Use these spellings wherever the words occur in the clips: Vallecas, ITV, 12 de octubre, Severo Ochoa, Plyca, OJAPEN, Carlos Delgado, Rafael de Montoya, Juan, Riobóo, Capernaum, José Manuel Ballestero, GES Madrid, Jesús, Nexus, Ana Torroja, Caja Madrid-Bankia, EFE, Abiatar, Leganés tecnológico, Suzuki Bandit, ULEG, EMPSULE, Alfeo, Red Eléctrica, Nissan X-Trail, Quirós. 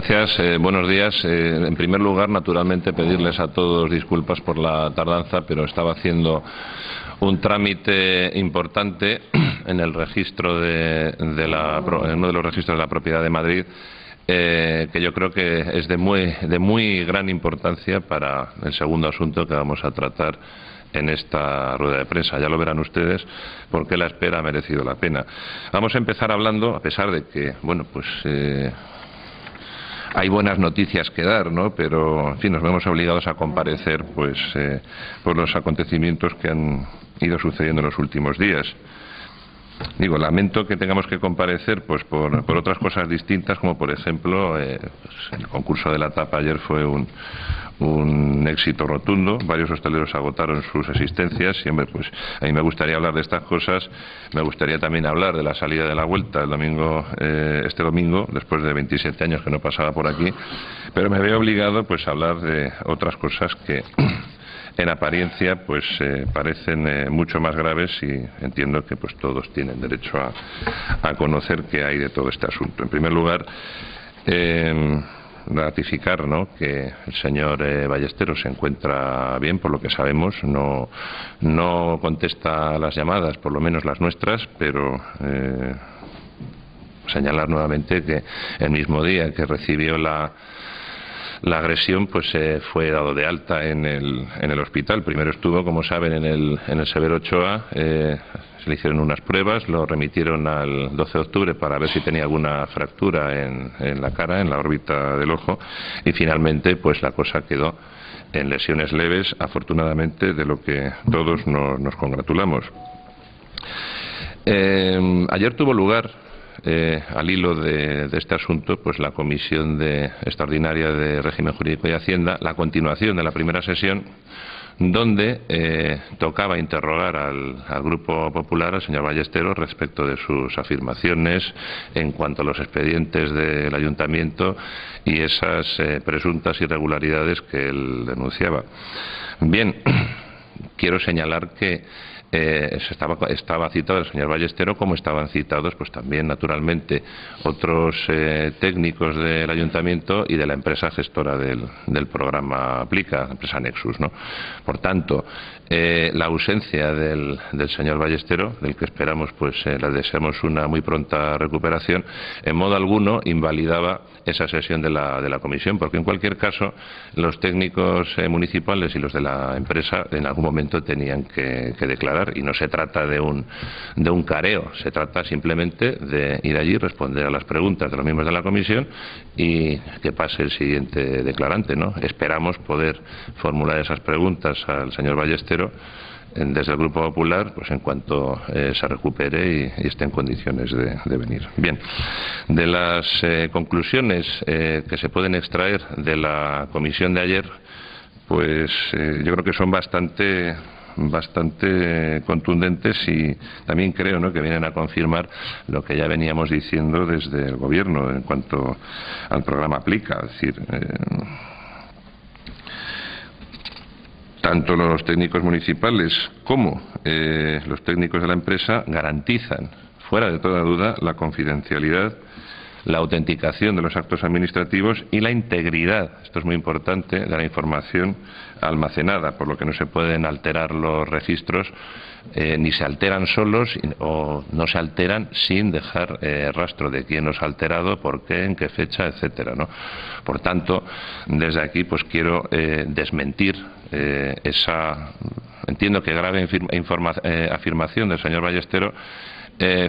gracias. Buenos días. En primer lugar, naturalmente, pedirles a todos disculpas por la tardanza, pero estaba haciendo un trámite importante en el registro en uno de los registros de la propiedad de Madrid, que yo creo que es de muy gran importancia para el segundo asunto que vamos a tratar en esta rueda de prensa. Ya lo verán ustedes porque la espera ha merecido la pena. Vamos a empezar hablando, a pesar de que, bueno, pues hay buenas noticias que dar, ¿no? Pero, en fin, nos vemos obligados a comparecer, pues, por los acontecimientos que han ido sucediendo en los últimos días. Digo, lamento que tengamos que comparecer, pues, por otras cosas distintas, como por ejemplo, pues, el concurso de la tapa ayer fue un éxito rotundo. Varios hosteleros agotaron sus asistencias y, hombre, pues a mí me gustaría hablar de estas cosas. Me gustaría también hablar de la salida de la Vuelta el domingo, este domingo, después de 27 años que no pasaba por aquí, pero me veo obligado, pues, a hablar de otras cosas que en apariencia, pues, parecen mucho más graves, y entiendo que, pues, todos tienen derecho a conocer qué hay de todo este asunto. En primer lugar, ratificar, ¿no?, que el señor Ballesteros se encuentra bien, por lo que sabemos. No contesta las llamadas, por lo menos las nuestras, pero señalar nuevamente que el mismo día que recibió la agresión, pues fue dado de alta en el hospital. Primero estuvo, como saben, en el Severo Ochoa. Se le hicieron unas pruebas, lo remitieron al 12 de octubre para ver si tenía alguna fractura en la cara, en la órbita del ojo, y finalmente, pues, la cosa quedó en lesiones leves, afortunadamente, de lo que todos nos congratulamos. Ayer tuvo lugar, al hilo de este asunto, pues, la Comisión Extraordinaria de Régimen Jurídico y Hacienda, la continuación de la primera sesión, donde tocaba interrogar al Grupo Popular, al señor Ballesteros, respecto de sus afirmaciones en cuanto a los expedientes del Ayuntamiento y esas presuntas irregularidades que él denunciaba. Bien, quiero señalar que estaba citado el señor Ballesteros, como estaban citados, pues, también, naturalmente, otros técnicos del Ayuntamiento y de la empresa gestora del programa Plyca, la empresa Nexus, ¿no? Por tanto, la ausencia del señor Ballesteros, del que esperamos, pues, le deseamos una muy pronta recuperación, en modo alguno invalidaba esa sesión de la comisión, porque en cualquier caso los técnicos municipales y los de la empresa en algún momento tenían que declarar, y no se trata de un careo, se trata simplemente de ir allí, responder a las preguntas de los miembros de la comisión y que pase el siguiente declarante, ¿no? Esperamos poder formular esas preguntas al señor Ballesteros desde el Grupo Popular, pues, en cuanto se recupere y esté en condiciones de venir. Bien, de las conclusiones que se pueden extraer de la comisión de ayer, pues yo creo que son bastante contundentes, y también creo, ¿no?, que vienen a confirmar lo que ya veníamos diciendo desde el Gobierno en cuanto al programa Plyca. Es decir, tanto los técnicos municipales como los técnicos de la empresa garantizan, fuera de toda duda, la confidencialidad, la autenticación de los actos administrativos y la integridad, esto es muy importante, de la información almacenada, por lo que no se pueden alterar los registros, ni se alteran solos o no se alteran sin dejar rastro de quién los ha alterado, por qué, en qué fecha, etcétera, ¿no? Por tanto, desde aquí, pues, quiero desmentir esa, entiendo que grave afirmación del señor Ballesteros,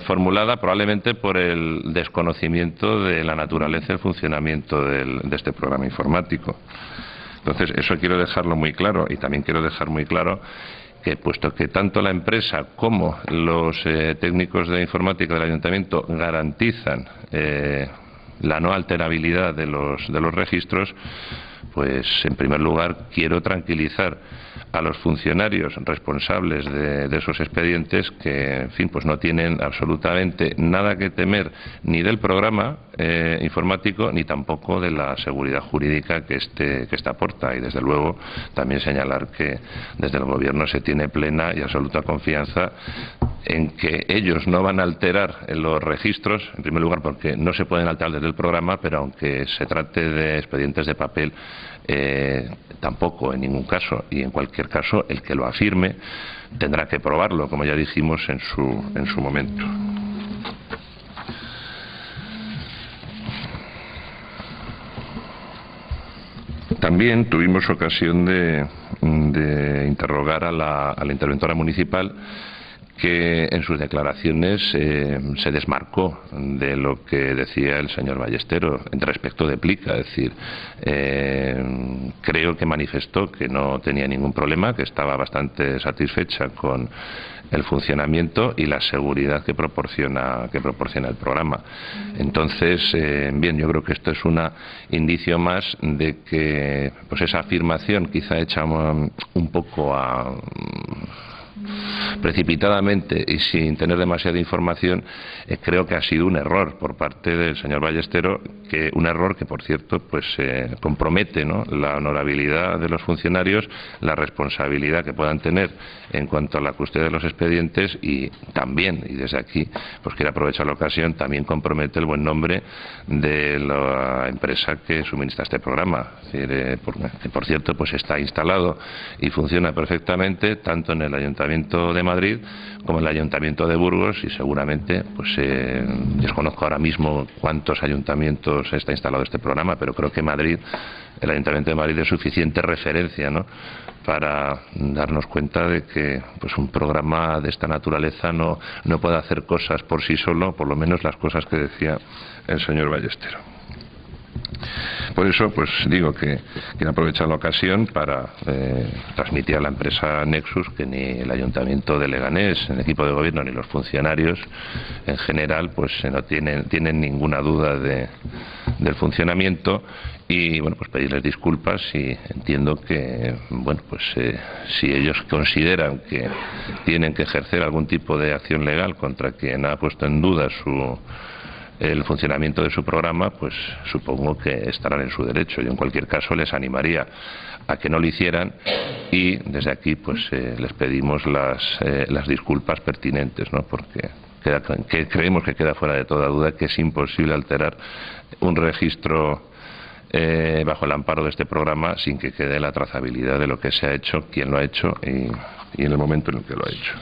formulada probablemente por el desconocimiento de la naturaleza y el funcionamiento de este programa informático. Entonces, eso quiero dejarlo muy claro, y también quiero dejar muy claro que, puesto que tanto la empresa como los técnicos de informática del Ayuntamiento garantizan la no alterabilidad de los registros, pues, en primer lugar, quiero tranquilizar a los funcionarios responsables de esos expedientes, que, en fin, pues, no tienen absolutamente nada que temer ni del programa, informático ni tampoco de la seguridad jurídica que este aporta. Y desde luego también señalar que desde el Gobierno se tiene plena y absoluta confianza en que ellos no van a alterar los registros, en primer lugar porque no se pueden alterar desde el programa, pero aunque se trate de expedientes de papel, tampoco en ningún caso, y en cualquier caso el que lo afirme tendrá que probarlo, como ya dijimos en su momento. También tuvimos ocasión de interrogar a la interventora municipal, que en sus declaraciones se desmarcó de lo que decía el señor Ballestero respecto de Plyca. Es decir, creo que manifestó que no tenía ningún problema, que estaba bastante satisfecha con el funcionamiento y la seguridad que proporciona el programa. Entonces, bien, yo creo que esto es un indicio más de que pues esa afirmación quizá hecha un poco precipitadamente y sin tener demasiada información, creo que ha sido un error por parte del señor Ballestero, que un error que, por cierto, pues compromete, ¿no?, la honorabilidad de los funcionarios, la responsabilidad que puedan tener en cuanto a la custodia de los expedientes, y también, y desde aquí pues quiero aprovechar la ocasión, también compromete el buen nombre de la empresa que suministra este programa, es decir, que por cierto pues está instalado y funciona perfectamente tanto en el Ayuntamiento de Madrid como el Ayuntamiento de Burgos, y seguramente pues desconozco ahora mismo cuántos ayuntamientos está instalado este programa, pero creo que Madrid, el Ayuntamiento de Madrid, es suficiente referencia, ¿no?, para darnos cuenta de que pues un programa de esta naturaleza no puede hacer cosas por sí solo, por lo menos las cosas que decía el señor Ballestero. Por eso, pues digo que quiero aprovechar la ocasión para transmitir a la empresa Nexus que ni el Ayuntamiento de Leganés, el equipo de gobierno, ni los funcionarios en general, pues no tienen ninguna duda del funcionamiento. Y bueno, pues pedirles disculpas, y entiendo que, bueno, pues si ellos consideran que tienen que ejercer algún tipo de acción legal contra quien ha puesto en duda el funcionamiento de su programa, pues supongo que estarán en su derecho. Yo en cualquier caso les animaría a que no lo hicieran, y desde aquí pues les pedimos las disculpas pertinentes, ¿no?, porque creemos que queda fuera de toda duda que es imposible alterar un registro bajo el amparo de este programa sin que quede la trazabilidad de lo que se ha hecho, quién lo ha hecho y en el momento en el que lo ha hecho.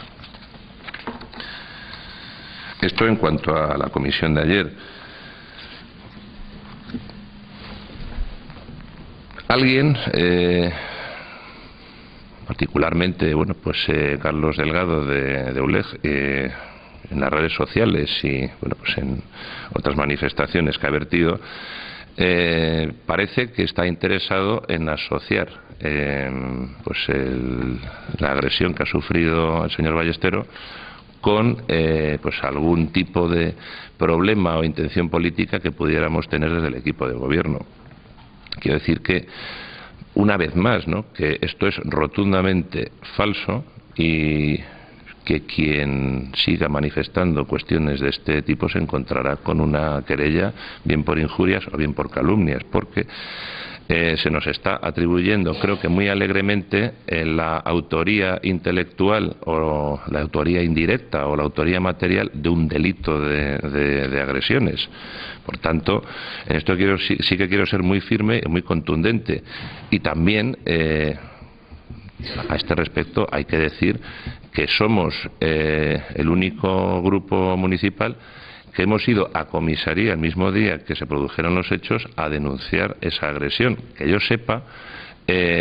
Esto en cuanto a la comisión de ayer. Alguien, particularmente, bueno, pues Carlos Delgado de ULEG, en las redes sociales y bueno, pues en otras manifestaciones que ha vertido, parece que está interesado en asociar pues la agresión que ha sufrido el señor Ballestero con pues algún tipo de problema o intención política que pudiéramos tener desde el equipo de gobierno. Quiero decir que, una vez más, ¿no?, que esto es rotundamente falso, y que quien siga manifestando cuestiones de este tipo se encontrará con una querella, bien por injurias o bien por calumnias, porque se nos está atribuyendo, creo que muy alegremente, la autoría intelectual o la autoría indirecta o la autoría material de un delito de agresiones. Por tanto, en esto sí que quiero ser muy firme y muy contundente. Y también, a este respecto, hay que decir que somos el único grupo municipal que hemos ido a comisaría el mismo día que se produjeron los hechos a denunciar esa agresión. Que yo sepa,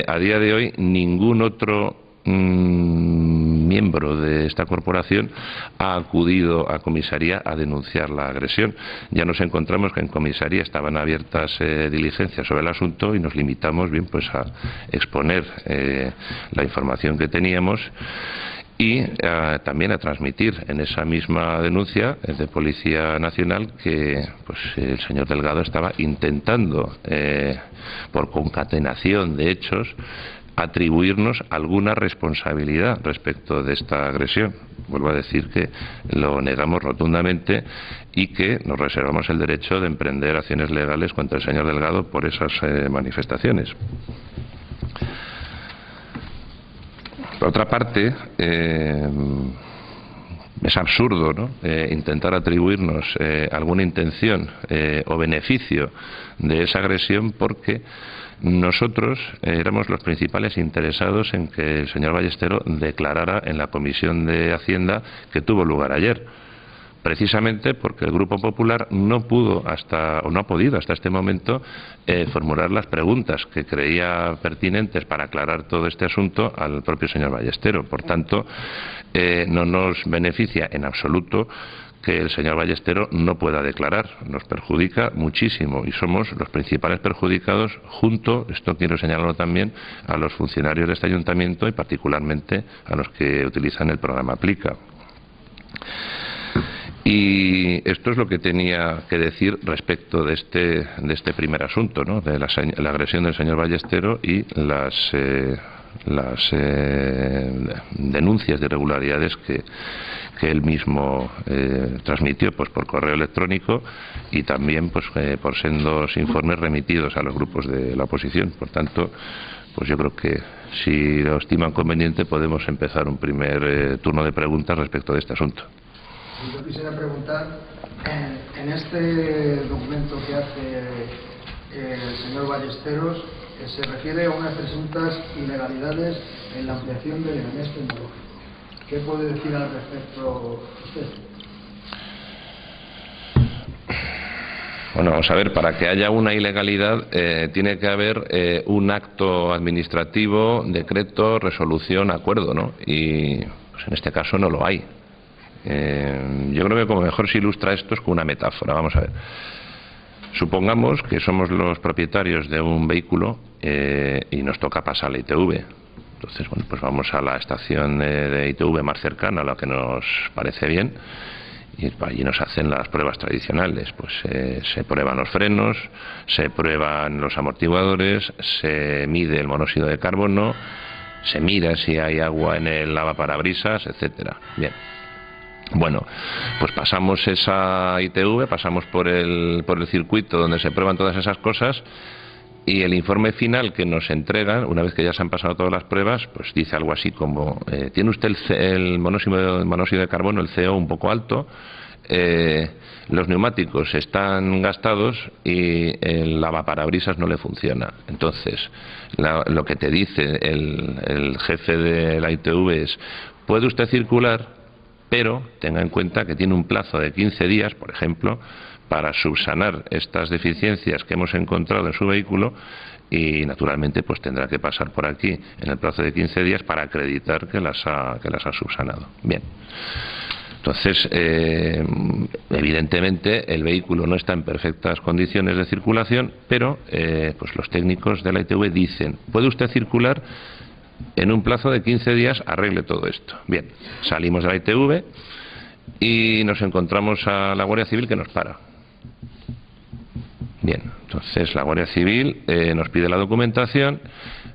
a día de hoy ningún otro miembro de esta corporación ha acudido a comisaría a denunciar la agresión. Ya nos encontramos que en comisaría estaban abiertas diligencias sobre el asunto, y nos limitamos, bien, pues a exponer la información que teníamos, y también a transmitir en esa misma denuncia de Policía Nacional que pues el señor Delgado estaba intentando, por concatenación de hechos, atribuirnos alguna responsabilidad respecto de esta agresión. Vuelvo a decir que lo negamos rotundamente y que nos reservamos el derecho de emprender acciones legales contra el señor Delgado por esas manifestaciones. Por otra parte, es absurdo, ¿no?, intentar atribuirnos alguna intención o beneficio de esa agresión, porque nosotros éramos los principales interesados en que el señor Ballestero declarara en la Comisión de Hacienda que tuvo lugar ayer, precisamente porque el Grupo Popular no pudo hasta, o no ha podido hasta este momento, formular las preguntas que creía pertinentes para aclarar todo este asunto al propio señor Ballestero. Por tanto, no nos beneficia en absoluto que el señor Ballestero no pueda declarar. Nos perjudica muchísimo y somos los principales perjudicados junto, esto quiero señalarlo también, a los funcionarios de este ayuntamiento y particularmente a los que utilizan el programa Plyca. Y esto es lo que tenía que decir respecto de este primer asunto, ¿no?, de la agresión del señor Ballestero y las denuncias de irregularidades que él mismo transmitió, pues, por correo electrónico y también, pues, por sendos informes remitidos a los grupos de la oposición. Por tanto, pues yo creo que, si lo estiman conveniente, podemos empezar un primer turno de preguntas respecto de este asunto. Yo quisiera preguntar, en este documento que hace el señor Ballesteros, se refiere a unas presuntas ilegalidades en la ampliación del Leganés tecnológico. ¿Qué puede decir al respecto usted? Bueno, vamos a ver, para que haya una ilegalidad tiene que haber un acto administrativo, decreto, resolución, acuerdo, ¿no? Y pues en este caso no lo hay. Yo creo que como mejor se ilustra esto es con una metáfora. Vamos a ver. Supongamos que somos los propietarios de un vehículo y nos toca pasar la ITV. Entonces, bueno, pues vamos a la estación de ITV más cercana, a la que nos parece bien, y allí nos hacen las pruebas tradicionales. Pues se prueban los frenos, se prueban los amortiguadores, se mide el monóxido de carbono, se mira si hay agua en el lavaparabrisas, etcétera. Bien. Bueno, pues pasamos esa ITV, pasamos por el circuito donde se prueban todas esas cosas, y el informe final que nos entregan, una vez que ya se han pasado todas las pruebas, pues dice algo así como, tiene usted el monóxido de carbono, el CO, un poco alto, los neumáticos están gastados y el lavaparabrisas no le funciona. Entonces, lo que te dice el jefe de la ITV es, ¿puede usted circular? Pero tenga en cuenta que tiene un plazo de 15 días, por ejemplo, para subsanar estas deficiencias que hemos encontrado en su vehículo, y naturalmente pues tendrá que pasar por aquí en el plazo de 15 días para acreditar que las ha subsanado. Bien. Entonces, evidentemente, el vehículo no está en perfectas condiciones de circulación, pero pues los técnicos de la ITV dicen, ¿puede usted circular? En un plazo de 15 días arregle todo esto. Bien, salimos de la ITV y nos encontramos a la Guardia Civil que nos para. Bien, entonces la Guardia Civil nos pide la documentación,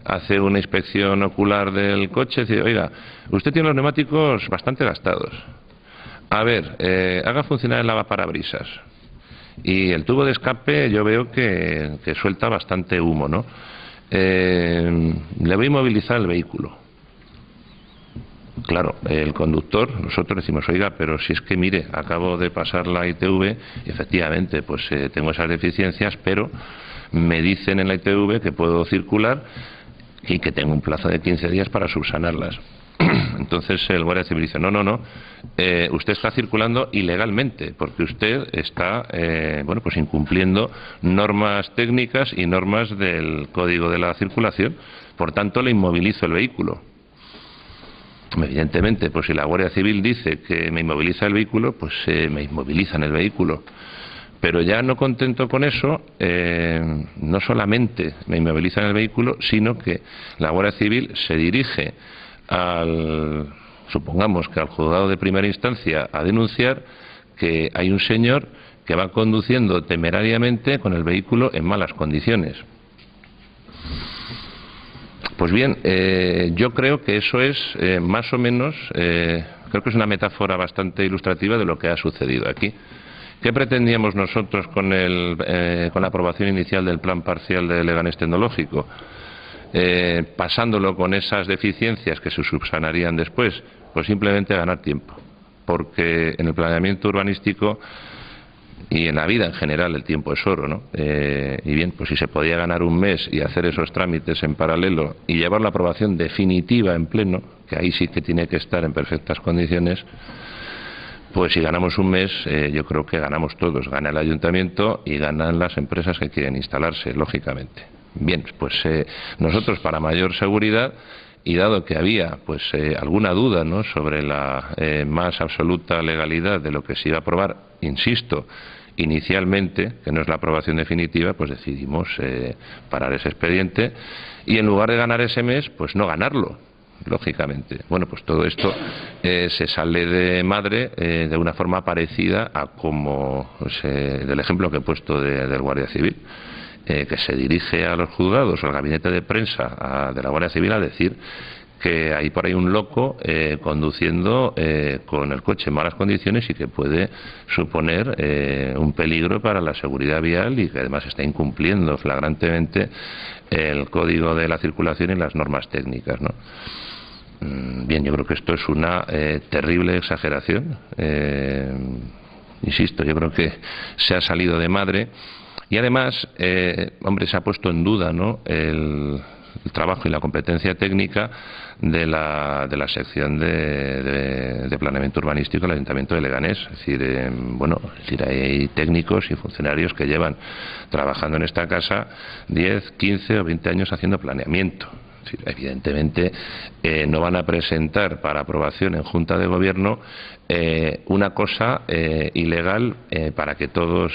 hace una inspección ocular del coche, dice, oiga, usted tiene los neumáticos bastante gastados. A ver, haga funcionar el lavaparabrisas. Y el tubo de escape yo veo que suelta bastante humo, ¿no? Le voy a inmovilizar el vehículo. Claro, el conductor, nosotros decimos, oiga, pero si es que mire, acabo de pasar la ITV, y efectivamente, pues tengo esas deficiencias, pero me dicen en la ITV que puedo circular y que tengo un plazo de 15 días para subsanarlas. Entonces el Guardia Civil dice, no, usted está circulando ilegalmente, porque usted está, bueno, pues incumpliendo normas técnicas y normas del Código de la Circulación, por tanto le inmovilizo el vehículo. Evidentemente, pues si la Guardia Civil dice que me inmoviliza el vehículo, pues me inmovilizan el vehículo. Pero ya no contento con eso, no solamente me inmovilizan el vehículo, sino que la Guardia Civil se dirige supongamos que al juzgado de primera instancia a denunciar que hay un señor que va conduciendo temerariamente con el vehículo en malas condiciones. Pues bien, yo creo que eso es más o menos, creo que es una metáfora bastante ilustrativa de lo que ha sucedido aquí. ¿Qué pretendíamos nosotros con la aprobación inicial del plan parcial de Leganés Tecnológico? Pasándolo con esas deficiencias que se subsanarían después, pues simplemente ganar tiempo. Porque en el planeamiento urbanístico y en la vida en general el tiempo es oro, ¿no? Y bien, pues si se podía ganar un mes y hacer esos trámites en paralelo y llevar la aprobación definitiva en pleno, que ahí sí que tiene que estar en perfectas condiciones, pues si ganamos un mes, yo creo que ganamos todos. Gana el ayuntamiento y ganan las empresas que quieren instalarse, lógicamente. Bien, pues nosotros para mayor seguridad, y dado que había pues alguna duda, ¿no?, sobre la más absoluta legalidad de lo que se iba a aprobar, insisto, inicialmente, que no es la aprobación definitiva, pues decidimos parar ese expediente y en lugar de ganar ese mes, pues no ganarlo, lógicamente. Bueno, pues todo esto se sale de madre de una forma parecida a como del ejemplo que he puesto del Guardia Civil. Que se dirige a los juzgados o al gabinete de prensa de la Guardia Civil a decir que hay por ahí un loco conduciendo con el coche en malas condiciones y que puede suponer un peligro para la seguridad vial y que además está incumpliendo flagrantemente el código de la circulación y las normas técnicas, ¿no? Bien, yo creo que esto es una terrible exageración. Insisto, yo creo que se ha salido de madre. Y además, hombre, se ha puesto en duda, ¿no?, el trabajo y la competencia técnica de la sección de planeamiento urbanístico del Ayuntamiento de Leganés. Es decir, bueno, es decir, hay técnicos y funcionarios que llevan trabajando en esta casa 10, 15 o 20 años haciendo planeamiento. Es decir, evidentemente no van a presentar para aprobación en Junta de Gobierno una cosa ilegal para que todos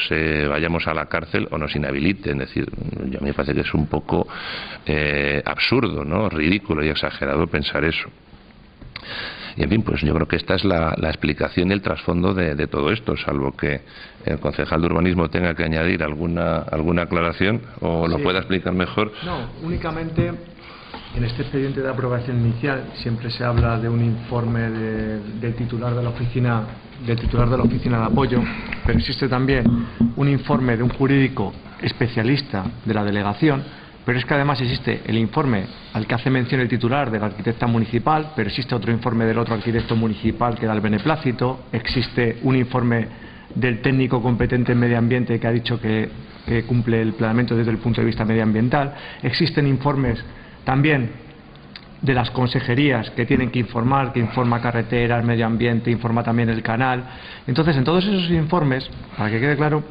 vayamos a la cárcel o nos inhabiliten. Es decir, yo a mí me parece que es un poco absurdo, ¿no?, ridículo y exagerado pensar eso. Y en fin, pues yo creo que esta es la explicación y el trasfondo de todo esto, salvo que el concejal de urbanismo tenga que añadir alguna aclaración o lo pueda explicar mejor. No, únicamente. En este expediente de aprobación inicial siempre se habla de un informe del titular de la oficina de apoyo, pero existe también un informe de un jurídico especialista de la delegación, pero es que además existe el informe al que hace mención el titular de la arquitecta municipal, pero existe otro informe del otro arquitecto municipal que da el beneplácito, existe un informe del técnico competente en medio ambiente que ha dicho que cumple el planeamiento desde el punto de vista medioambiental, existen informes también de las consejerías que tienen que informar, que informa carreteras, medio ambiente, informa también el canal. Entonces, en todos esos informes, para que quede claro,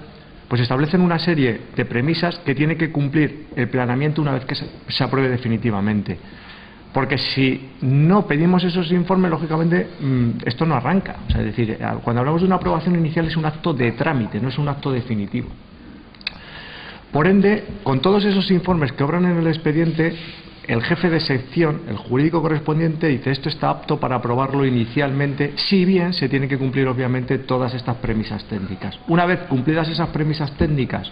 pues establecen una serie de premisas que tiene que cumplir el planeamiento una vez que se apruebe definitivamente. Porque si no pedimos esos informes, lógicamente, esto no arranca. O sea, es decir, cuando hablamos de una aprobación inicial es un acto de trámite, no es un acto definitivo. Por ende, con todos esos informes que obran en el expediente, el jefe de sección, el jurídico correspondiente, dice esto está apto para aprobarlo inicialmente, si bien se tienen que cumplir obviamente todas estas premisas técnicas. Una vez cumplidas esas premisas técnicas,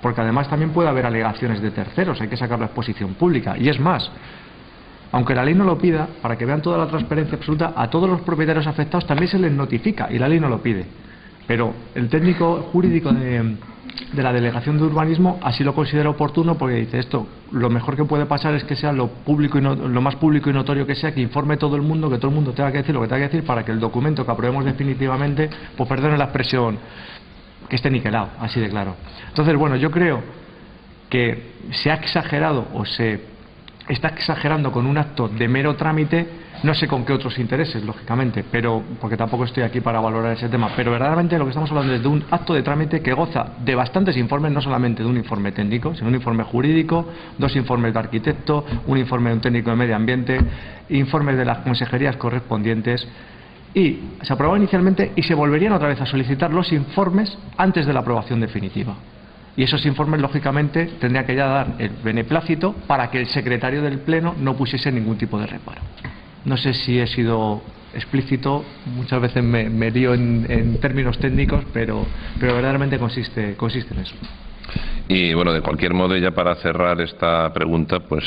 porque además también puede haber alegaciones de terceros, hay que sacar la exposición pública. Y es más, aunque la ley no lo pida, para que vean toda la transparencia absoluta, a todos los propietarios afectados también se les notifica y la ley no lo pide. Pero el técnico jurídico de la Delegación de Urbanismo así lo considera oportuno porque dice esto, lo mejor que puede pasar es que sea lo más público y notorio que sea, que informe todo el mundo, que todo el mundo tenga que decir lo que tenga que decir para que el documento que aprobemos definitivamente, pues perdone la expresión, que esté niquelado, así de claro. Entonces, bueno, yo creo que se ha exagerado o se está exagerando con un acto de mero trámite, no sé con qué otros intereses, lógicamente, pero porque tampoco estoy aquí para valorar ese tema, pero verdaderamente lo que estamos hablando es de un acto de trámite que goza de bastantes informes, no solamente de un informe técnico, sino un informe jurídico, dos informes de arquitecto, un informe de un técnico de medio ambiente, informes de las consejerías correspondientes, y se aprobó inicialmente y se volverían otra vez a solicitar los informes antes de la aprobación definitiva. Y esos informes, lógicamente, tendrían que ya dar el beneplácito para que el secretario del Pleno no pusiese ningún tipo de reparo. No sé si he sido explícito, muchas veces me lío en términos técnicos, pero verdaderamente consiste en eso. Y bueno, de cualquier modo, ya para cerrar esta pregunta, pues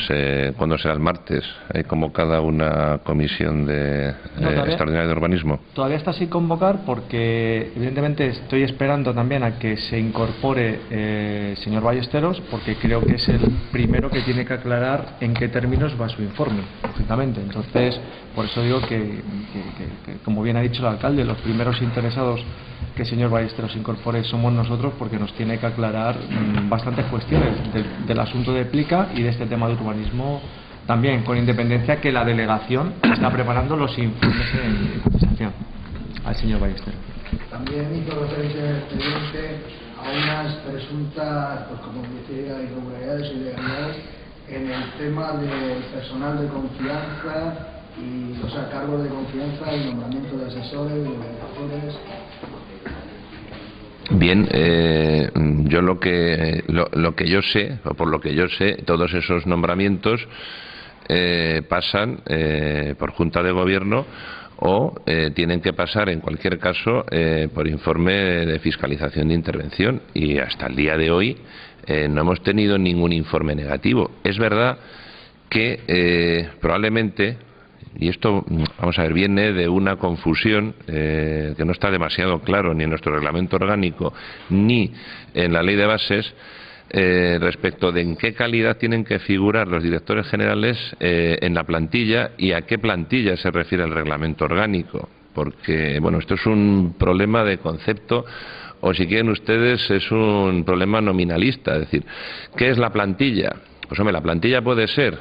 ¿cuándo será el martes? ¿Hay convocada una comisión extraordinaria de urbanismo? Todavía está sin convocar porque, evidentemente, estoy esperando también a que se incorpore el señor Ballesteros, porque creo que es el primero que tiene que aclarar en qué términos va su informe, lógicamente. Entonces, por eso digo que como bien ha dicho el alcalde, los primeros interesados que el señor Ballesteros incorpore somos nosotros, porque nos tiene que aclarar bastantes cuestiones del asunto de Plyca y de este tema de urbanismo también, con independencia que la delegación está preparando los informes en contestación al señor Ballesteros. También hizo referencia en el expediente a unas presuntas, pues como decía, irregularidades y ilegalidades en el tema del personal de confianza y, o sea, cargos de confianza y nombramiento de asesores, de mediadores. Bien, yo lo que yo sé, o por lo que yo sé, todos esos nombramientos pasan por Junta de Gobierno o tienen que pasar, en cualquier caso, por informe de fiscalización de intervención. Y hasta el día de hoy no hemos tenido ningún informe negativo. Es verdad que probablemente, y esto, vamos a ver, viene de una confusión que no está demasiado claro ni en nuestro reglamento orgánico ni en la ley de bases respecto de en qué calidad tienen que figurar los directores generales en la plantilla y a qué plantilla se refiere el reglamento orgánico, porque bueno, esto es un problema de concepto, o si quieren ustedes es un problema nominalista. Es decir, ¿qué es la plantilla? Pues hombre, la plantilla puede ser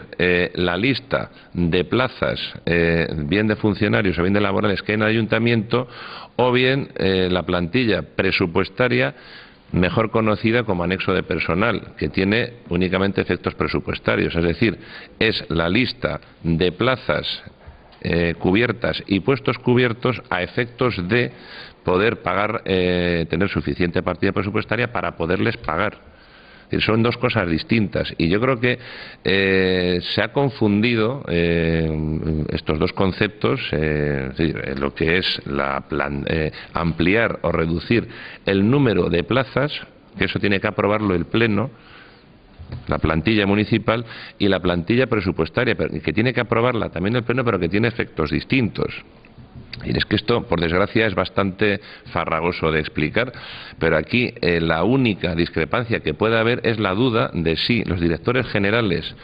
la lista de plazas, bien de funcionarios o bien de laborales que hay en el ayuntamiento, o bien la plantilla presupuestaria, mejor conocida como anexo de personal, que tiene únicamente efectos presupuestarios. Es decir, es la lista de plazas cubiertas y puestos cubiertos a efectos de poder pagar, tener suficiente partida presupuestaria para poderles pagar. Son dos cosas distintas, y yo creo que se ha confundido estos dos conceptos, es decir, lo que es ampliar o reducir el número de plazas, que eso tiene que aprobarlo el Pleno, la plantilla municipal, y la plantilla presupuestaria, que tiene que aprobarla también el Pleno, pero que tiene efectos distintos. Y es que esto, por desgracia, es bastante farragoso de explicar, pero aquí la única discrepancia que puede haber es la duda de si los directores generales,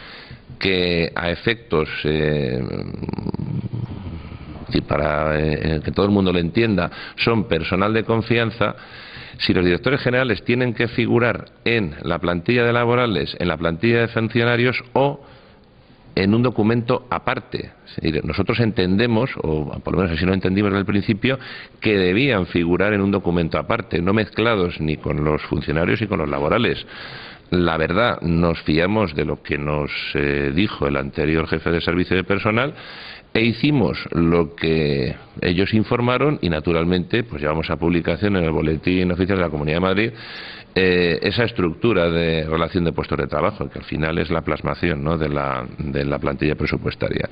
que a efectos, para que todo el mundo lo entienda, son personal de confianza, si los directores generales tienen que figurar en la plantilla de laborales, en la plantilla de funcionarios o en un documento aparte. Nosotros entendemos, o por lo menos así lo entendimos desde el principio, que debían figurar en un documento aparte, no mezclados ni con los funcionarios ni con los laborales. La verdad, nos fiamos de lo que nos dijo el anterior jefe de servicio de personal e hicimos lo que ellos informaron, y naturalmente pues llevamos a publicación en el Boletín Oficial de la Comunidad de Madrid esa estructura de relación de puestos de trabajo, que al final es la plasmación, ¿no?, de la plantilla presupuestaria.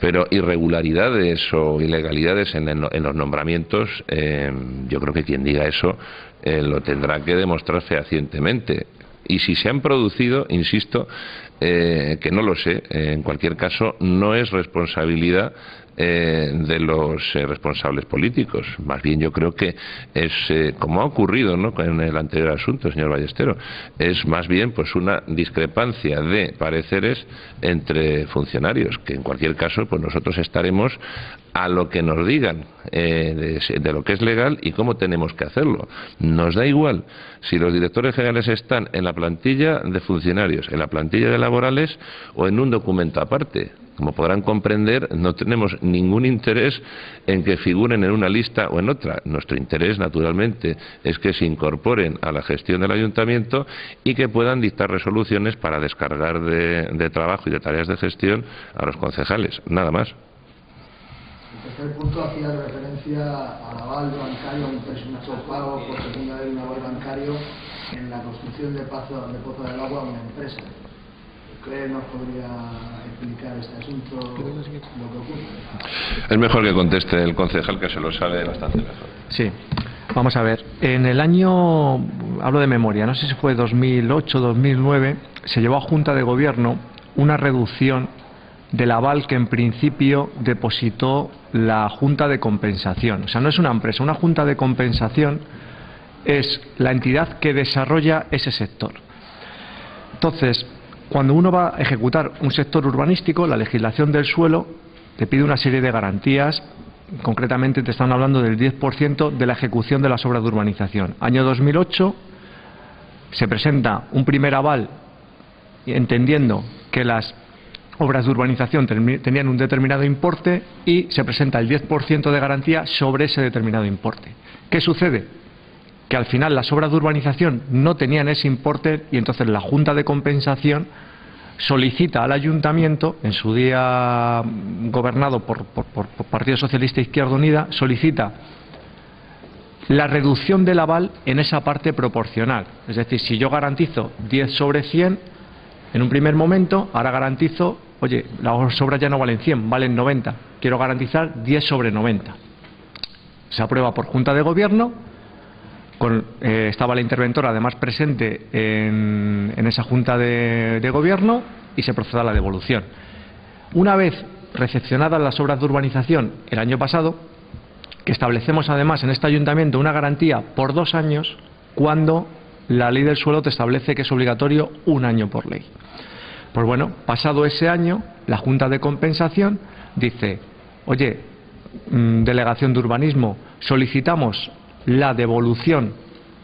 Pero irregularidades o ilegalidades en los nombramientos, yo creo que quien diga eso lo tendrá que demostrar fehacientemente. Y si se han producido, insisto, que no lo sé, en cualquier caso no es responsabilidad de los responsables políticos. Más bien yo creo que es, como ha ocurrido, ¿no?, en el anterior asunto, señor Ballestero, es más bien pues una discrepancia de pareceres entre funcionarios, que en cualquier caso pues nosotros estaremos a lo que nos digan de lo que es legal y cómo tenemos que hacerlo. Nos da igual si los directores generales están en la plantilla de funcionarios, en la plantilla de laborales o en un documento aparte. Como podrán comprender, no tenemos ningún interés en que figuren en una lista o en otra. Nuestro interés, naturalmente, es que se incorporen a la gestión del ayuntamiento y que puedan dictar resoluciones para descargar de trabajo y de tareas de gestión a los concejales. Nada más. El tercer punto hacía referencia al aval bancario, un presunto pago por segunda vez un aval bancario en la construcción de Pozo del Agua a una empresa. ¿Qué nos podría explicar este asunto, lo que ocurre? Es mejor que conteste el concejal, que se lo sabe bastante mejor. Sí. Vamos a ver, en el año, hablo de memoria, no sé si fue 2008, 2009, se llevó a Junta de Gobierno una reducción del aval que en principio depositó la Junta de Compensación. O sea, no es una empresa, una Junta de Compensación es la entidad que desarrolla ese sector. Entonces, cuando uno va a ejecutar un sector urbanístico, la legislación del suelo te pide una serie de garantías. Concretamente te están hablando del 10% de la ejecución de las obras de urbanización. Año 2008 se presenta un primer aval entendiendo que las obras de urbanización tenían un determinado importe y se presenta el 10% de garantía sobre ese determinado importe. ¿Qué sucede? Que al final las obras de urbanización no tenían ese importe y entonces la Junta de Compensación solicita al ayuntamiento, en su día gobernado por Partido Socialista e Izquierda Unida, solicita la reducción del aval en esa parte proporcional. Es decir, si yo garantizo 10 sobre 100 en un primer momento, ahora garantizo, oye, las obras ya no valen 100, valen 90, quiero garantizar 10 sobre 90. Se aprueba por Junta de Gobierno. Estaba la interventora además presente en esa Junta de Gobierno y se procede a la devolución. Una vez recepcionadas las obras de urbanización el año pasado, que establecemos además en este ayuntamiento una garantía por 2 años, cuando la ley del suelo te establece que es obligatorio 1 año por ley. Pues bueno, pasado ese año, la Junta de Compensación dice, oye, delegación de urbanismo, solicitamos la devolución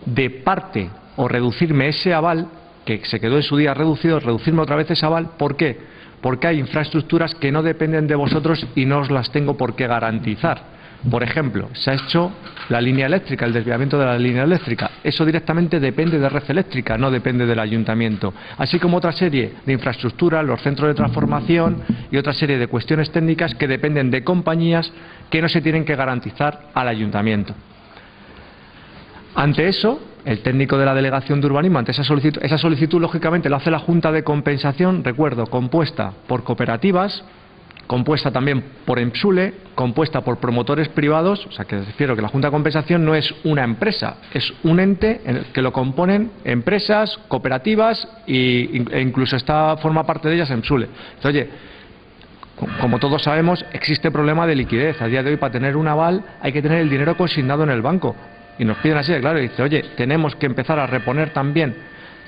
de parte o reducirme ese aval, que se quedó en su día reducido, reducirme otra vez ese aval. ¿Por qué? Porque hay infraestructuras que no dependen de vosotros y no os las tengo por qué garantizar. Por ejemplo, se ha hecho la línea eléctrica, el desviamiento de la línea eléctrica. Eso directamente depende de Red Eléctrica, no depende del ayuntamiento. Así como otra serie de infraestructuras, los centros de transformación y otra serie de cuestiones técnicas que dependen de compañías que no se tienen que garantizar al ayuntamiento. Ante eso, el técnico de la Delegación de Urbanismo, ante esa solicitud lógicamente lo hace la Junta de Compensación, recuerdo, compuesta por cooperativas, compuesta también por EMPSULE, compuesta por promotores privados, o sea, que refiero que la Junta de Compensación no es una empresa, es un ente en el que lo componen empresas, cooperativas e incluso forma parte de ellas EMPSULE. Entonces, oye, como todos sabemos, existe problema de liquidez. A día de hoy, para tener un aval hay que tener el dinero consignado en el banco. Y nos piden así, claro, y dice, oye, tenemos que empezar a reponer también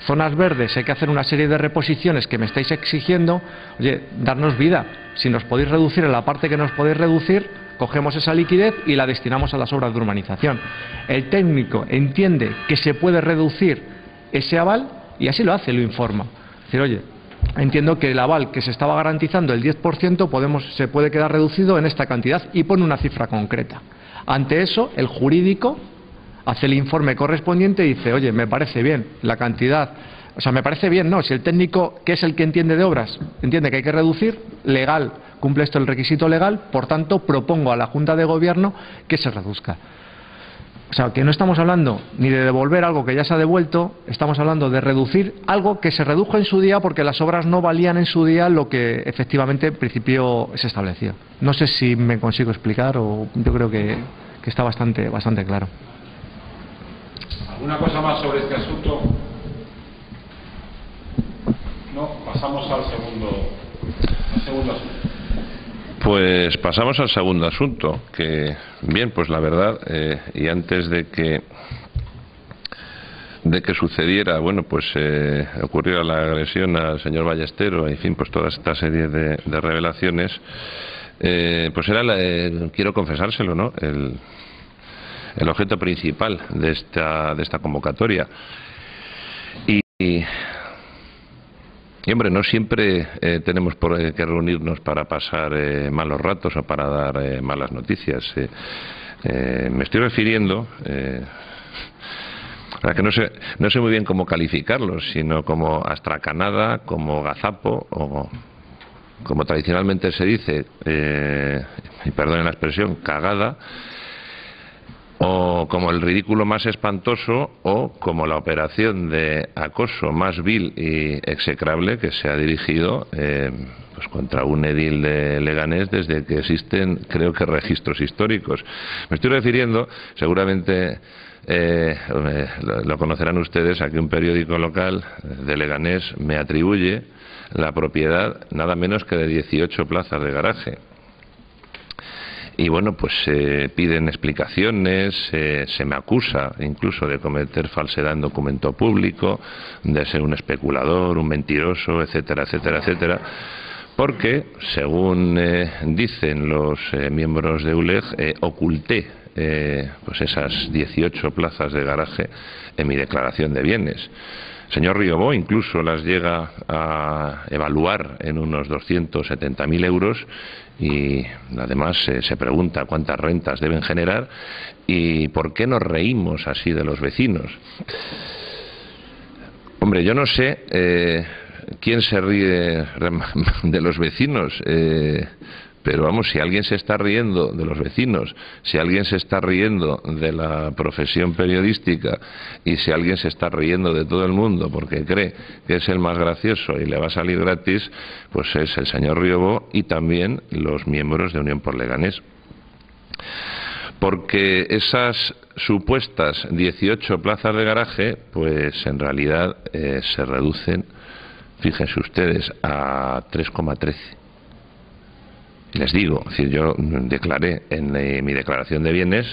zonas verdes, hay que hacer una serie de reposiciones que me estáis exigiendo, oye, darnos vida, si nos podéis reducir en la parte que nos podéis reducir, cogemos esa liquidez y la destinamos a las obras de urbanización. El técnico entiende que se puede reducir ese aval y así lo hace, lo informa. Es decir, oye, entiendo que el aval que se estaba garantizando, el 10%, se puede quedar reducido en esta cantidad y pone una cifra concreta. Ante eso, el jurídico hace el informe correspondiente y dice, oye, me parece bien la cantidad, o sea, me parece bien, no, si el técnico, que es el que entiende de obras, entiende que hay que reducir, legal, cumple esto el requisito legal, por tanto, propongo a la Junta de Gobierno que se reduzca. O sea, que no estamos hablando ni de devolver algo que ya se ha devuelto, estamos hablando de reducir algo que se redujo en su día porque las obras no valían en su día lo que efectivamente en principio se estableció. No sé si me consigo explicar o yo creo que está bastante claro. ¿Alguna cosa más sobre este asunto? No, pasamos al segundo asunto. Pues pasamos al segundo asunto, que bien, pues la verdad, y antes de que sucediera, bueno, pues ocurriera la agresión al señor Ballestero, en fin, pues toda esta serie de revelaciones, pues era, quiero confesárselo, ¿no?, el objeto principal de esta convocatoria. Y hombre, no siempre tenemos que reunirnos para pasar malos ratos o para dar malas noticias. Me estoy refiriendo, a que no sé muy bien cómo calificarlos, sino como astracanada, como gazapo o, como tradicionalmente se dice, y perdonen la expresión, cagada, o o como el ridículo más espantoso o como la operación de acoso más vil y execrable que se ha dirigido pues contra un edil de Leganés desde que existen, creo que, registros históricos. Me estoy refiriendo, seguramente lo conocerán ustedes, a que un periódico local de Leganés me atribuye la propiedad nada menos que de 18 plazas de garaje. Y bueno, pues se piden explicaciones, se me acusa incluso de cometer falsedad en documento público, de ser un especulador, un mentiroso, etcétera, etcétera, etcétera. Porque, según dicen los miembros de ULEG, oculté pues esas 18 plazas de garaje en mi declaración de bienes. El señor Riobóo incluso las llega a evaluar en unos 270.000 euros y además se pregunta cuántas rentas deben generar y por qué nos reímos así de los vecinos. Hombre, yo no sé quién se ríe de los vecinos, pero vamos, si alguien se está riendo de los vecinos, si alguien se está riendo de la profesión periodística y si alguien se está riendo de todo el mundo porque cree que es el más gracioso y le va a salir gratis, pues es el señor Riobóo y también los miembros de Unión por Leganés. Porque esas supuestas 18 plazas de garaje, pues en realidad se reducen, fíjense ustedes, a 3,13. Les digo, es decir, yo declaré en mi declaración de bienes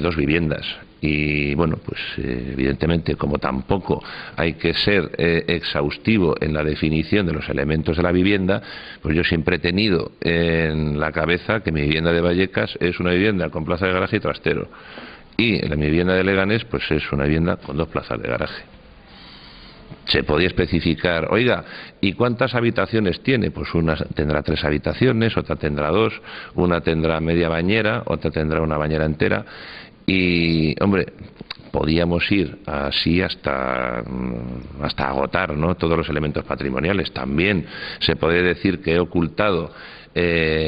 2 viviendas y bueno, pues evidentemente como tampoco hay que ser exhaustivo en la definición de los elementos de la vivienda, pues yo siempre he tenido en la cabeza que mi vivienda de Vallecas es una vivienda con plaza de garaje y trastero y mi vivienda de Leganés pues es una vivienda con 2 plazas de garaje. Se podía especificar, oiga, ¿y cuántas habitaciones tiene? Pues una tendrá 3 habitaciones, otra tendrá 2, una tendrá media bañera, otra tendrá una bañera entera. Y, hombre, podíamos ir así hasta agotar, ¿no?, todos los elementos patrimoniales. También se puede decir que he ocultado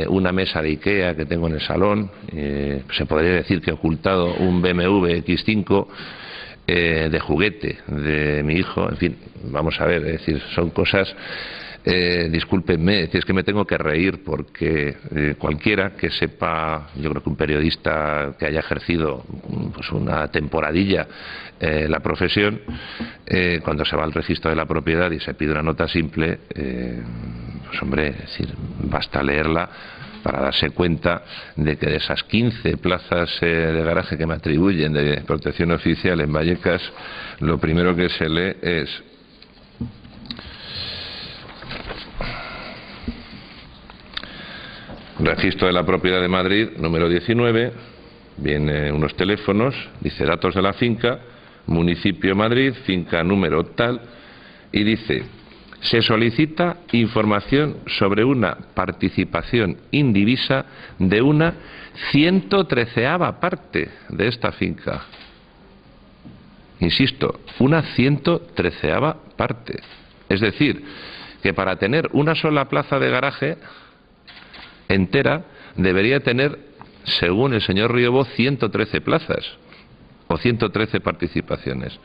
una mesa de Ikea que tengo en el salón, se podría decir que he ocultado un BMW X5... de juguete de mi hijo, en fin, vamos a ver, es decir, son cosas, discúlpenme, es que me tengo que reír porque cualquiera que sepa, yo creo que un periodista que haya ejercido pues una temporadilla la profesión, cuando se va al registro de la propiedad y se pide una nota simple, pues hombre, es decir, basta leerla para darse cuenta de que de esas 15 plazas de garaje que me atribuyen de protección oficial en Vallecas, lo primero que se lee es registro de la propiedad de Madrid, número 19, vienen unos teléfonos, dice datos de la finca, municipio Madrid, finca número tal, y dice: se solicita información sobre una participación indivisa de una 113ª parte de esta finca. Insisto, una 113ª parte. Es decir, que para tener una sola plaza de garaje entera debería tener, según el señor Riobóo, 113 plazas o 113 participaciones.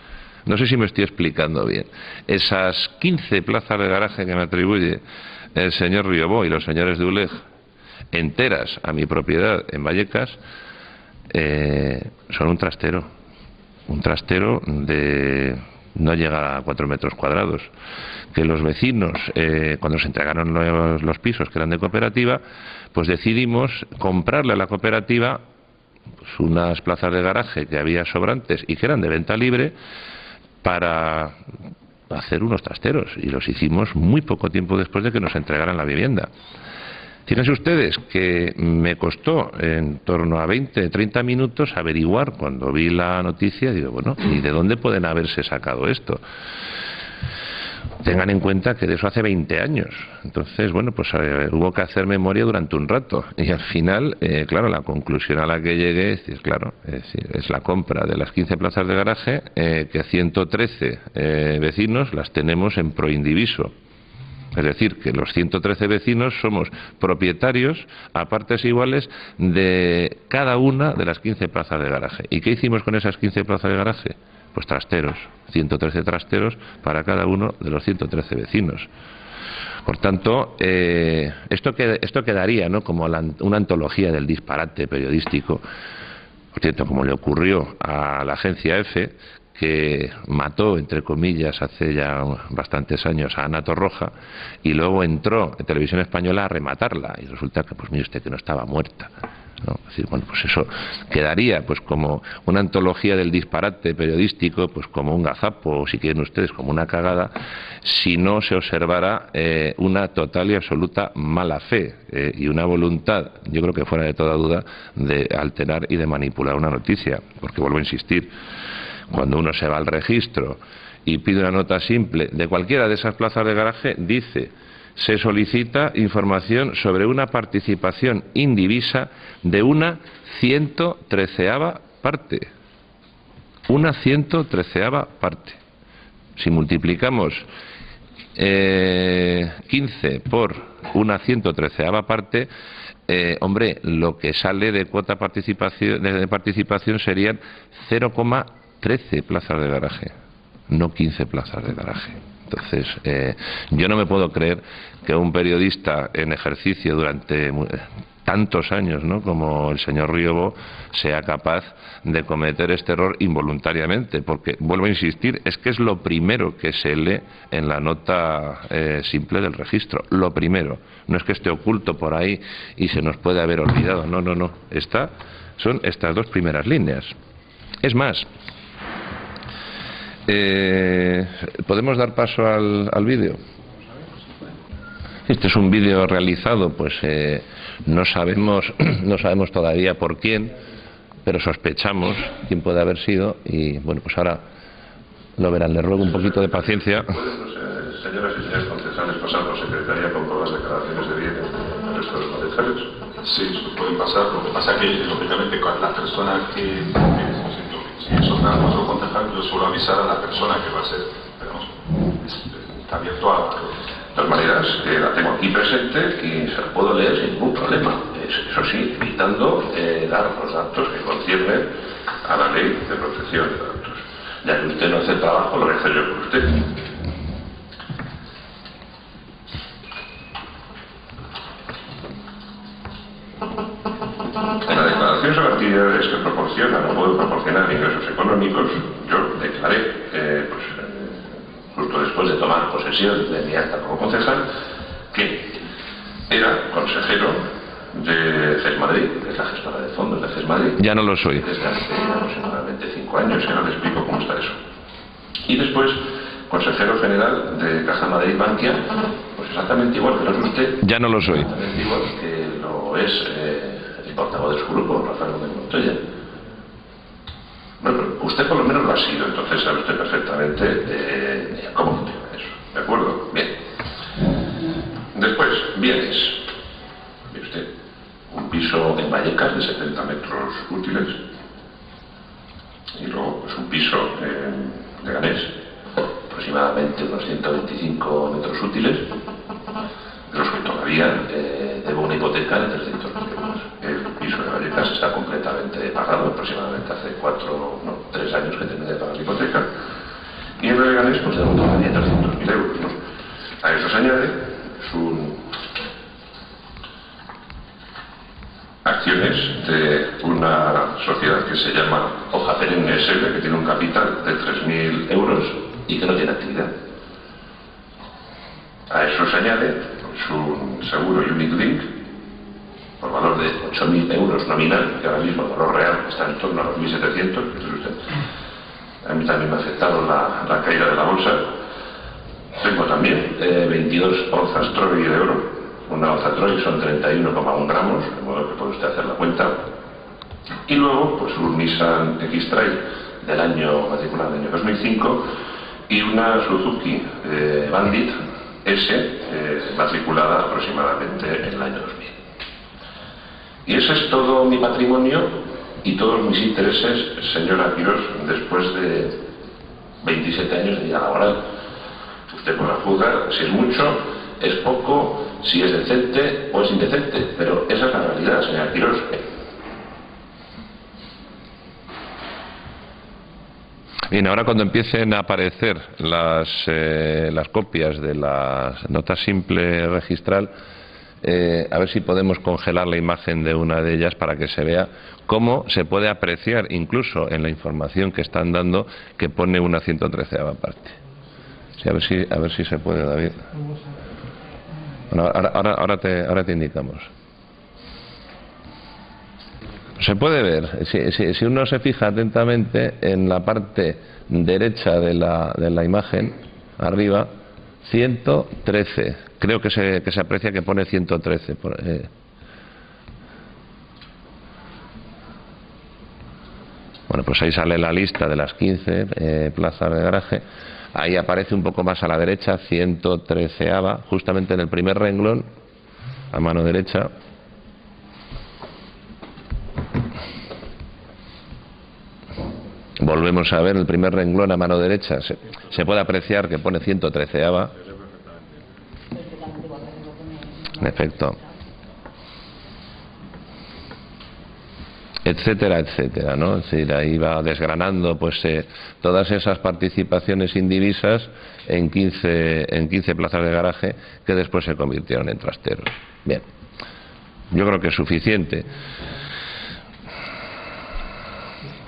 No sé si me estoy explicando bien. Esas 15 plazas de garaje que me atribuye el señor Riobóo y los señores de ULEG enteras a mi propiedad en Vallecas son un trastero. Un trastero de no llega a 4 metros cuadrados. Que los vecinos, cuando se entregaron los pisos que eran de cooperativa, pues decidimos comprarle a la cooperativa pues unas plazas de garaje que había sobrantes y que eran de venta libre, para hacer unos trasteros, y los hicimos muy poco tiempo después de que nos entregaran la vivienda. Fíjense ustedes que me costó en torno a 20-30 minutos averiguar, cuando vi la noticia, digo, bueno, ¿y de dónde pueden haberse sacado esto? Tengan en cuenta que de eso hace 20 años. Entonces, bueno, pues hubo que hacer memoria durante un rato. Y al final, claro, la conclusión a la que llegué es, claro, es la compra de las 15 plazas de garaje, que 113 vecinos las tenemos en proindiviso. Es decir, que los 113 vecinos somos propietarios a partes iguales de cada una de las 15 plazas de garaje. ¿Y qué hicimos con esas 15 plazas de garaje? Pues trasteros, 113 trasteros para cada uno de los 113 vecinos. Por tanto, esto quedaría, ¿no?, como una antología del disparate periodístico. Por cierto, como le ocurrió a la agencia EFE, que mató, entre comillas, hace ya bastantes años a Ana Torroja, y luego entró en Televisión Española a rematarla, y resulta que, pues mire usted, que no estaba muerta, ¿no? Es decir, bueno, pues eso quedaría pues como una antología del disparate periodístico, pues como un gazapo, o si quieren ustedes, como una cagada, si no se observara una total y absoluta mala fe y una voluntad, yo creo que fuera de toda duda, de alterar y de manipular una noticia, porque vuelvo a insistir, cuando uno se va al registro y pide una nota simple de cualquiera de esas plazas de garaje, dice: se solicita información sobre una participación indivisa de una 113ª parte. Una 113ª parte. Si multiplicamos 15 por una 113ª parte, hombre, lo que sale de cuota de participación serían 0,13 plazas de garaje, no 15 plazas de garaje. Entonces, yo no me puedo creer que un periodista en ejercicio durante tantos años, ¿no?, como el señor Riobóo, sea capaz de cometer este error involuntariamente, porque, vuelvo a insistir, es que es lo primero que se lee en la nota simple del registro, lo primero. No es que esté oculto por ahí y se nos puede haber olvidado, no, no, no. Son estas dos primeras líneas. Es más, ¿podemos dar paso al vídeo? Este es un vídeo realizado, pues no sabemos todavía por quién, pero sospechamos quién puede haber sido y bueno, pues ahora lo verán. Les ruego un poquito de paciencia. Señoras y señores concejales, pasar por secretaría con todas las declaraciones de bienes de nuestros concejales. Sí, pueden pasar. Lo que pasa es que, lógicamente, con las personas que si eso está en nuestro concejal, yo suelo avisar a la persona que va a ser, está abierto a... De todas maneras, la tengo aquí presente y se la puedo leer sin ningún problema. Eso sí, evitando dar los datos que conciernen a la ley de protección de datos. Ya que usted no hace el trabajo, lo voy a hacer yo con usted. En la declaración sobre actividades que proporcionan o pueden proporcionar ingresos económicos, yo declaré, justo después de tomar posesión de mi acta como concejal, que era consejero de GES Madrid, que es la gestora de fondos de GES Madrid. Ya no lo soy. Desde hace aproximadamente 5 años, que no le explico cómo está eso. Y después, consejero general de Caja Madrid-Bankia, pues exactamente igual que lo es usted. Ya no lo soy. Exactamente igual que lo es... el portavoz de su grupo, Rafael de Montoya. Bueno, pero usted por lo menos lo ha sido, entonces sabe usted perfectamente cómo funciona eso. ¿De acuerdo? Bien. Después, bienes. Ve usted, un piso en Vallecas de 70 metros útiles. Y luego, pues un piso en Leganés, aproximadamente unos 125 metros útiles, de los que todavía debo una hipoteca de 300 euros. El piso de Vallecas está completamente pagado, aproximadamente hace 3 años que terminé de pagar la hipoteca. Y en Leganés, pues debo todavía 300.000 euros, ¿no? A eso se añade acciones de una sociedad que se llama OJAPEN, que tiene un capital de 3.000 euros y que no tiene actividad. A eso se añade un seguro ULEG por valor de 8.000 euros nominal, que ahora mismo el valor real está en torno a los 1.700, a mí también me ha afectado la caída de la bolsa. Tengo también 22 onzas troy de oro. Una onza troy son 31,1 gramos, de modo que puede usted hacer la cuenta. Y luego, pues un Nissan X-Trail del año matriculado, del año 2005, y una Suzuki Bandit S, matriculada aproximadamente en el año 2000. Y ese es todo mi patrimonio y todos mis intereses, señora Quirós, después de 27 años de vida laboral. Usted podrá juzgar si es mucho es poco, si es decente o es indecente, pero esa es la realidad, señora Quirós. Bien, ahora cuando empiecen a aparecer las copias de las notas simple registral, a ver si podemos congelar la imagen de una de ellas para que se vea cómo se puede apreciar, incluso en la información que están dando, que pone una 113ª parte. Sí, a ver si se puede, David. Bueno, ahora te indicamos. Se puede ver, si uno se fija atentamente en la parte derecha de la imagen, arriba, 113. Creo que se aprecia que pone 113. Bueno, pues ahí sale la lista de las 15 plazas de garaje. Ahí aparece un poco más a la derecha, 113ª, justamente en el primer renglón, a mano derecha. Volvemos a ver el primer renglón a mano derecha. Se puede apreciar que pone 113ª. En efecto. Etcétera, etcétera, ¿no? Es decir, ahí va desgranando pues todas esas participaciones indivisas en 15 plazas de garaje que después se convirtieron en trasteros. Bien. Yo creo que es suficiente.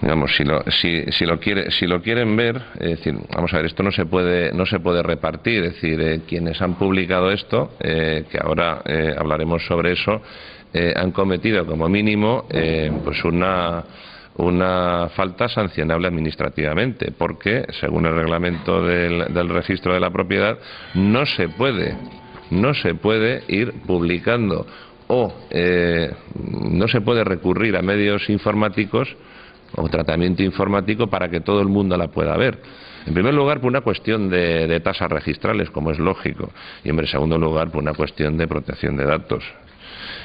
Digamos, si lo quieren ver, es decir, vamos a ver, esto no se puede repartir, es decir, quienes han publicado esto, que ahora hablaremos sobre eso, han cometido como mínimo pues una falta sancionable administrativamente, porque según el reglamento del registro de la propiedad no se puede ir publicando o no se puede recurrir a medios informáticos o tratamiento informático para que todo el mundo la pueda ver. En primer lugar, por una cuestión de tasas registrales, como es lógico. Y en segundo lugar, por una cuestión de protección de datos.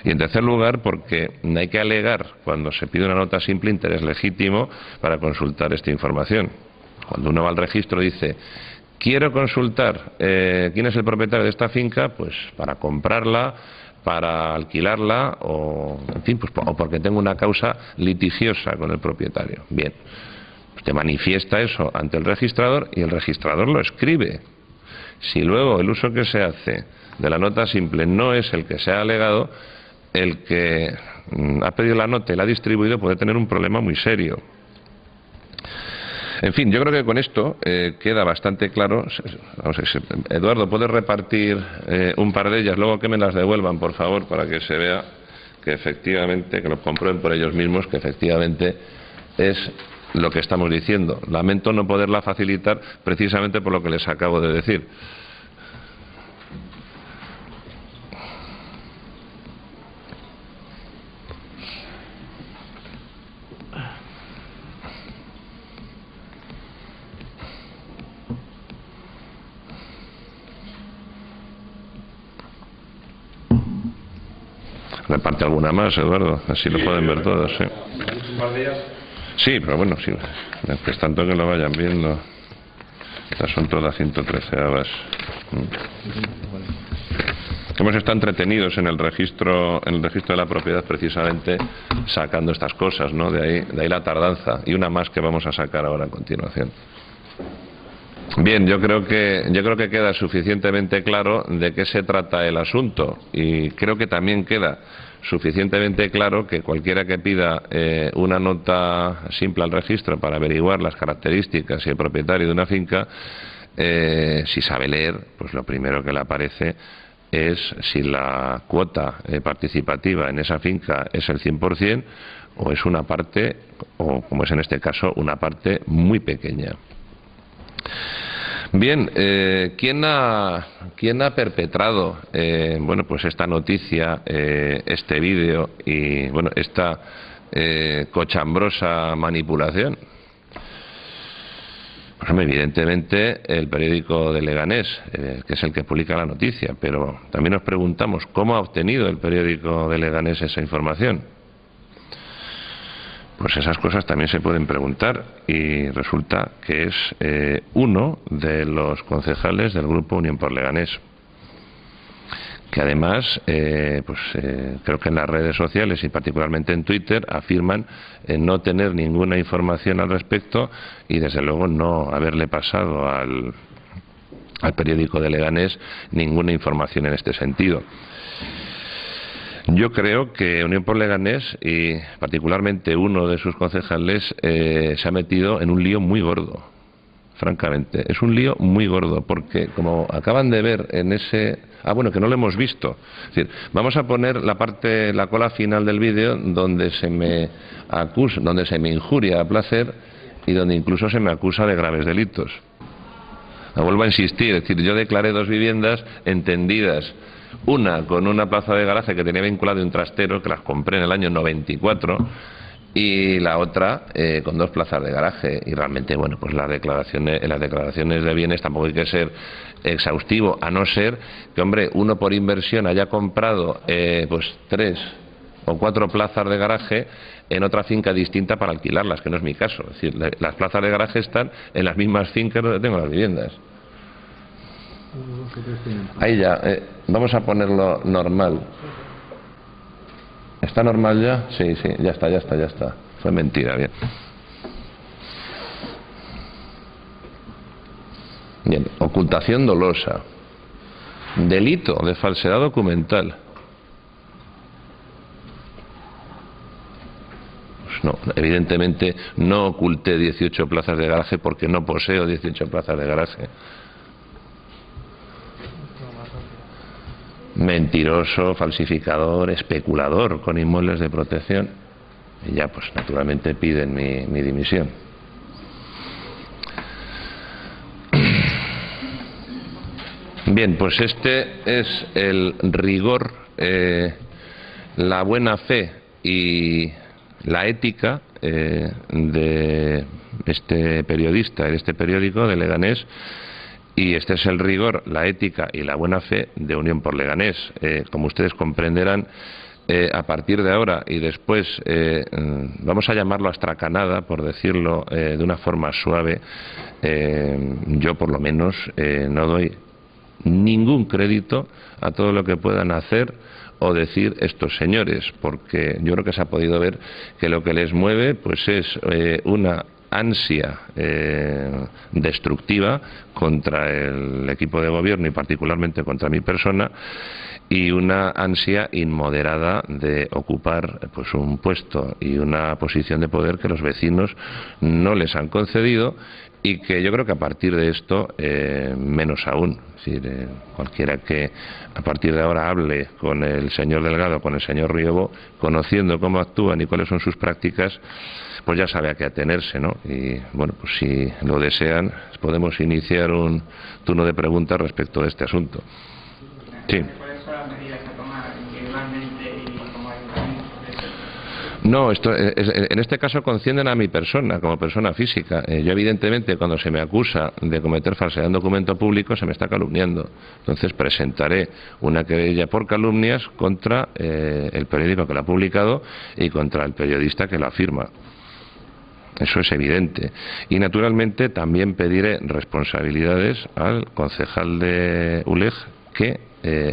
Y en tercer lugar, porque hay que alegar, cuando se pide una nota simple, interés legítimo para consultar esta información. Cuando uno va al registro dice, quiero consultar quién es el propietario de esta finca, pues para comprarla, para alquilarla o, en fin, pues, o porque tengo una causa litigiosa con el propietario. Bien, usted manifiesta eso ante el registrador y el registrador lo escribe. Si luego el uso que se hace de la nota simple no es el que se ha alegado, el que ha pedido la nota y la ha distribuido puede tener un problema muy serio. En fin, yo creo que con esto queda bastante claro. Vamos a ver, Eduardo, ¿puedes repartir un par de ellas? Luego que me las devuelvan, por favor, para que se vea que efectivamente, que lo comprueben por ellos mismos, que efectivamente es lo que estamos diciendo. Lamento no poderla facilitar precisamente por lo que les acabo de decir. Reparte alguna más, Eduardo, así lo pueden ver todos, sí. Sí, pero bueno, sí, mientras tanto que lo vayan viendo. Estas son todas 113avas. Hemos estado entretenidos en el registro de la propiedad precisamente sacando estas cosas, ¿no? De ahí la tardanza y una más que vamos a sacar ahora a continuación. Bien, yo creo que queda suficientemente claro de qué se trata el asunto y creo que también queda suficientemente claro que cualquiera que pida una nota simple al registro para averiguar las características y el propietario de una finca, si sabe leer, pues lo primero que le aparece es si la cuota participativa en esa finca es el 100% o es una parte, o como es en este caso, una parte muy pequeña. Bien, ¿quién ha perpetrado bueno, pues esta noticia, este vídeo y bueno, esta cochambrosa manipulación? Pues evidentemente el periódico de Leganés, que es el que publica la noticia, pero también nos preguntamos cómo ha obtenido el periódico de Leganés esa información. Pues esas cosas también se pueden preguntar y resulta que es uno de los concejales del grupo Unión por Leganés. que además creo que en las redes sociales y particularmente en Twitter afirman no tener ninguna información al respecto y desde luego no haberle pasado al periódico de Leganés ninguna información en este sentido. Yo creo que Unión por Leganés y particularmente uno de sus concejales se ha metido en un lío muy gordo, francamente. Es un lío muy gordo porque, como acaban de ver en ese... Ah, bueno, que no lo hemos visto. Es decir, vamos a poner la cola final del vídeo donde se me acusa, donde se me injuria a placer y donde incluso se me acusa de graves delitos. No vuelvo a insistir, es decir, yo declaré dos viviendas entendidas, una con una plaza de garaje que tenía vinculado un trastero, que las compré en el año 94, y la otra con dos plazas de garaje. Y realmente, bueno, pues las declaraciones de bienes tampoco hay que ser exhaustivo, a no ser que, hombre, uno por inversión haya comprado pues 3 o 4 plazas de garaje en otra finca distinta para alquilarlas, que no es mi caso. Es decir, las plazas de garaje están en las mismas fincas donde tengo las viviendas. Ahí ya, vamos a ponerlo normal. ¿Está normal ya? Sí, sí, ya está. Fue mentira, bien. Bien, ocultación dolosa. Delito de falsedad documental. No, evidentemente no oculté 18 plazas de garaje porque no poseo 18 plazas de garaje. Mentiroso, falsificador, especulador con inmuebles de protección. Y ya, pues naturalmente piden mi dimisión. Bien, pues este es el rigor, la buena fe y la ética de este periodista, de este periódico de Leganés, y este es el rigor, la ética y la buena fe de Unión por Leganés. Como ustedes comprenderán, a partir de ahora y después, vamos a llamarlo astracanada, por decirlo de una forma suave, yo por lo menos no doy ningún crédito a todo lo que puedan hacer o decir estos señores, porque yo creo que se ha podido ver que lo que les mueve pues es una ansia destructiva contra el equipo de gobierno y particularmente contra mi persona, y una ansia inmoderada de ocupar pues un puesto y una posición de poder que los vecinos no les han concedido, y que yo creo que a partir de esto menos aún. Es decir, cualquiera que a partir de ahora hable con el señor Delgado, con el señor Riobóo, conociendo cómo actúan y cuáles son sus prácticas, pues ya sabe a qué atenerse, ¿no? Y bueno, pues si lo desean, podemos iniciar un turno de preguntas respecto de este asunto. Sí. No, esto, en este caso concienden a mi persona, como persona física. Yo, evidentemente, cuando se me acusa de cometer falsedad en documento público, se me está calumniando. Entonces, presentaré una querella por calumnias contra el periódico que lo ha publicado y contra el periodista que la firma. Eso es evidente. Y, naturalmente, también pediré responsabilidades al concejal de ULEG que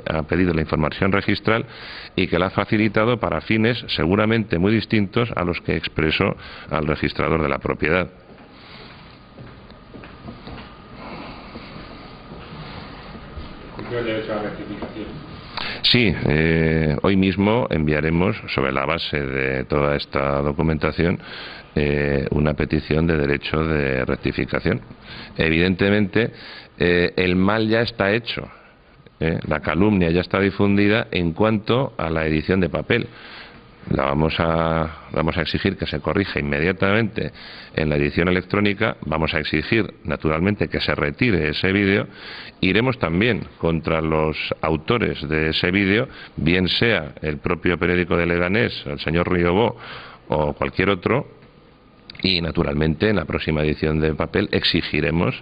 ha pedido la información registral y que la ha facilitado para fines seguramente muy distintos a los que expresó al registrador de la propiedad. Sí, hoy mismo enviaremos, sobre la base de toda esta documentación, una petición de derecho de rectificación. Evidentemente, el mal ya está hecho. La calumnia ya está difundida en cuanto a la edición de papel. Vamos a exigir que se corrija inmediatamente en la edición electrónica, vamos a exigir naturalmente que se retire ese vídeo, iremos también contra los autores de ese vídeo, bien sea el propio periódico de Leganés, el señor Riobóo o cualquier otro. Y, naturalmente, en la próxima edición de papel exigiremos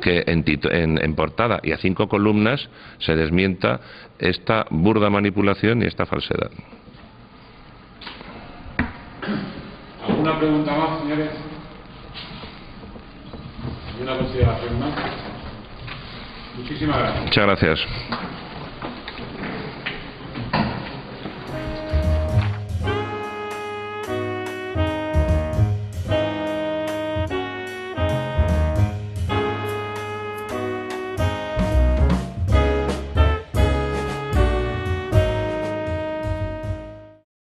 que en portada y a 5 columnas se desmienta esta burda manipulación y esta falsedad. ¿Alguna pregunta más, señores? ¿Alguna consideración más? Muchísimas gracias. Muchas gracias.